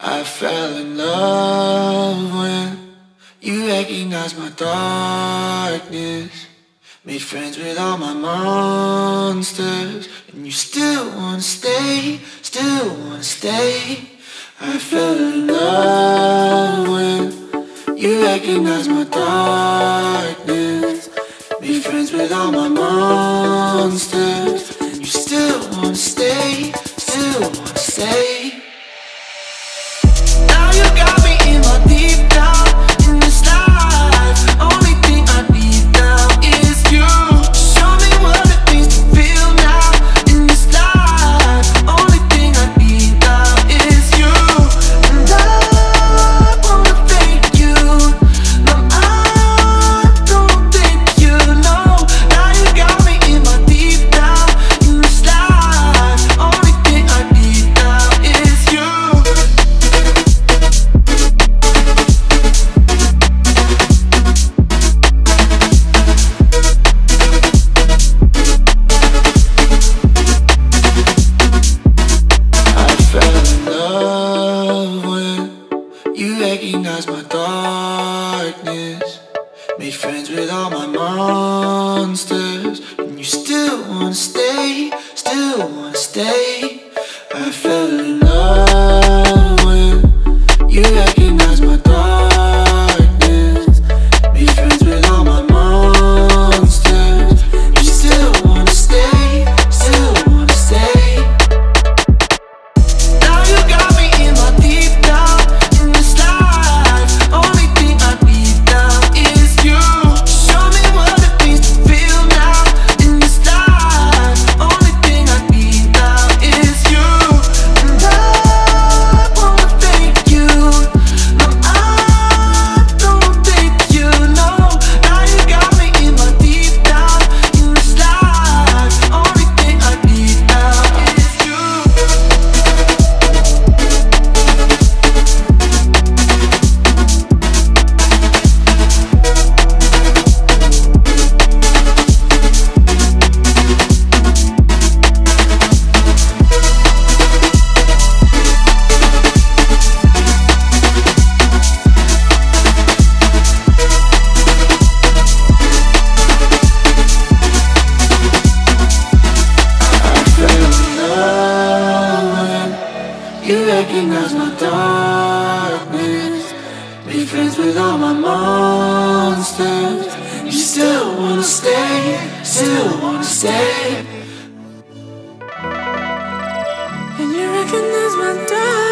I fell in love when you recognized my darkness. Made friends with all my monsters, and you still wanna stay, still wanna stay. I fell in love when you recognized my darkness. Made friends with all my monsters, and you still wanna stay, still wanna stay. My darkness, made friends with all my monsters, and you still wanna stay, still wanna stay. I fell in love when you recognized my darkness, made friends with all my monsters, and you still wanna stay, still wanna stay. Now you got me in my deep down. You recognize my darkness, made friends with all my monsters. You still wanna stay, still wanna stay. And you recognize my darkness.